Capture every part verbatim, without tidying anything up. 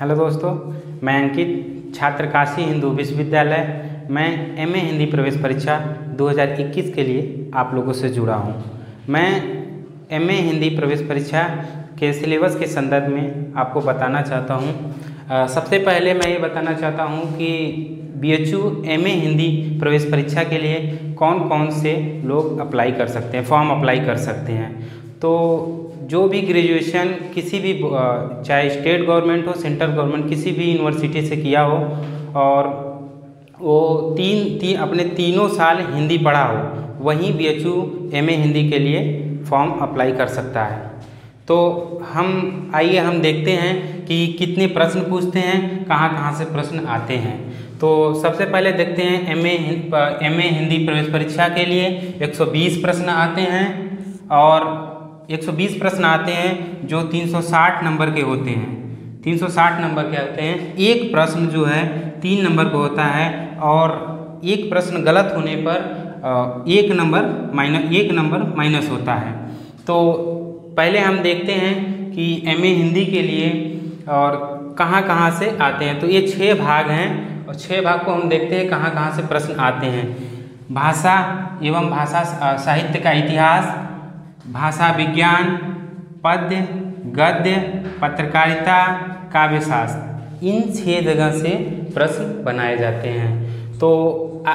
Hello दोस्तों, मैं अंकित, छात्र काशी हिंदू विश्वविद्यालय। मैं एम ए हिंदी प्रवेश परीक्षा दो हज़ार इक्कीस के लिए आप लोगों से जुड़ा हूं। मैं एम ए हिंदी प्रवेश परीक्षा के सिलेबस के संदर्भ में आपको बताना चाहता हूं। सबसे पहले मैं ये बताना चाहता हूं कि B H U M A Hindi प्रवेश परीक्षा के लिए कौन कौन से लोग अप्लाई कर सकते हैं, फॉर्म अप्लाई कर सकते हैं। तो जो भी ग्रेजुएशन किसी भी, चाहे स्टेट गवर्नमेंट हो, सेंट्रल गवर्नमेंट, किसी भी यूनिवर्सिटी से किया हो और वो तीन तीन अपने तीनों साल हिंदी पढ़ा हो, वहीं B H U M A Hindi के लिए फॉर्म अप्लाई कर सकता है। तो हम आइए हम देखते हैं कि कितने प्रश्न पूछते हैं, कहाँ कहाँ से प्रश्न आते हैं। तो सबसे पहले देखते हैं M A M A Hindi प्रवेश परीक्षा के लिए एक सौ बीस प्रश्न आते हैं और एक सौ बीस प्रश्न आते हैं जो तीन सौ साठ नंबर के होते हैं। तीन सौ साठ नंबर के होते हैं। एक प्रश्न जो है तीन नंबर का होता है और एक प्रश्न गलत होने पर एक नंबर माइनस एक नंबर माइनस होता है। तो पहले हम देखते हैं कि एम ए हिंदी के लिए और कहाँ कहाँ से आते हैं। तो ये छः भाग हैं और छः भाग को हम देखते हैं कहाँ कहाँ से प्रश्न आते हैं। भाषा एवं भाषा साहित्य का इतिहास, भाषा विज्ञान, पद्य, गद्य, पत्रकारिता, काव्यशास्त्र, इन छह जगह से प्रश्न बनाए जाते हैं। तो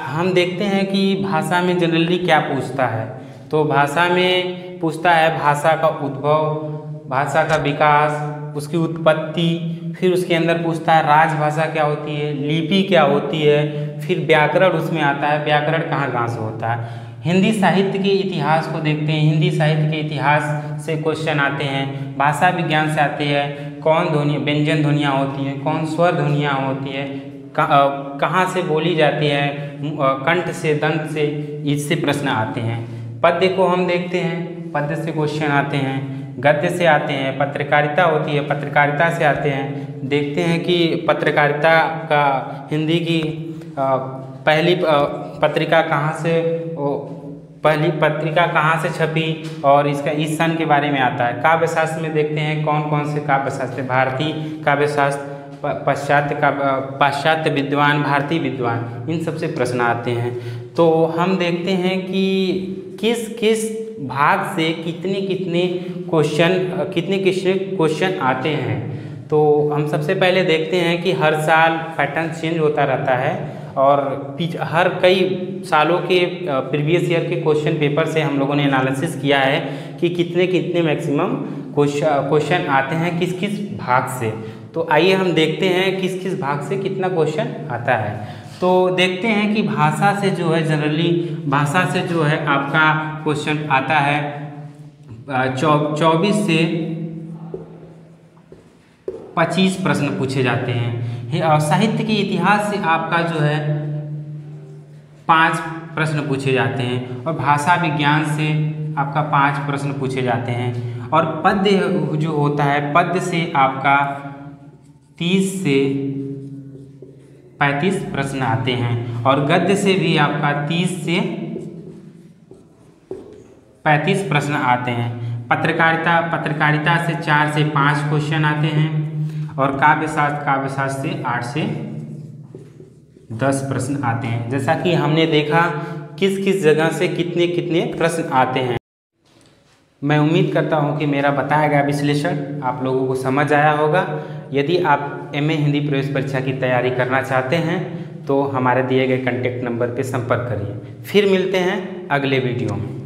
हम देखते हैं कि भाषा में जनरली क्या पूछता है। तो भाषा में पूछता है भाषा का उद्भव, भाषा का विकास, उसकी उत्पत्ति, फिर उसके अंदर पूछता है राजभाषा क्या होती है, लिपि क्या होती है, फिर व्याकरण उसमें आता है, व्याकरण कहाँ कहाँ से होता है। हिंदी साहित्य के इतिहास को देखते हैं, हिंदी साहित्य के इतिहास से क्वेश्चन आते हैं। भाषा विज्ञान से आते हैं कौन ध्वनि व्यंजन ध्वनियाँ होती हैं, कौन स्वर ध्वनियाँ होती है, कहाँ से बोली जाती है, कंठ से, दंत से, इससे प्रश्न आते हैं। पद्य को हम देखते हैं, पद्य से क्वेश्चन आते हैं, गद्य से आते हैं, पत्रकारिता होती है, पत्रकारिता से आते हैं। देखते हैं कि पत्रकारिता का हिंदी की पहली पत्रिका कहाँ से पहली पत्रिका कहाँ से छपी और इसका इस सन के बारे में आता है। काव्यशास्त्र में देखते हैं कौन कौन से काव्यशास्त्र, भारतीय काव्यशास्त्र, पाश्चात्य का पाश्चात्य विद्वान, भारतीय विद्वान, इन सबसे प्रश्न आते हैं। तो हम देखते हैं कि किस किस भाग से कितने कितने क्वेश्चन कितने कितने क्वेश्चन आते हैं। तो हम सबसे पहले देखते हैं कि हर साल पैटर्न चेंज होता रहता है और हर कई सालों के प्रीवियस ईयर के क्वेश्चन पेपर से हम लोगों ने एनालिसिस किया है कि कितने कितने मैक्सिमम क्वेश्चन आते हैं किस किस भाग से। तो आइए हम देखते हैं किस किस भाग से कितना क्वेश्चन आता है। तो देखते हैं कि भाषा से जो है जनरली भाषा से जो है आपका क्वेश्चन आता है चौबीस से पच्चीस प्रश्न पूछे जाते हैं। और साहित्य के इतिहास से आपका जो है पाँच प्रश्न पूछे जाते हैं और भाषा विज्ञान से आपका पाँच प्रश्न पूछे जाते हैं। और पद्य जो होता है, पद्य से आपका तीस से पैंतीस प्रश्न आते हैं और गद्य से भी आपका तीस से पैंतीस प्रश्न आते हैं। पत्रकारिता पत्रकारिता से चार से पाँच क्वेश्चन आते हैं और काव्यशास्त्र काव्यशास्त्र से आठ से दस प्रश्न आते हैं। जैसा कि हमने देखा किस किस जगह से कितने कितने प्रश्न आते हैं। मैं उम्मीद करता हूं कि मेरा बताया गया विश्लेषण आप लोगों को समझ आया होगा। यदि आप एम ए हिंदी प्रवेश परीक्षा की तैयारी करना चाहते हैं तो हमारे दिए गए कॉन्टैक्ट नंबर पर संपर्क करिए। फिर मिलते हैं अगले वीडियो में।